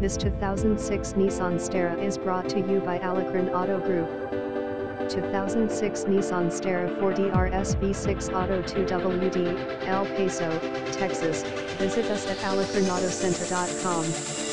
This 2006 Nissan Xterra is brought to you by Alacran Auto Group. 2006 Nissan Xterra 4DRS V6 Auto 2WD, El Paso, Texas. Visit us at alacranautocenter.com.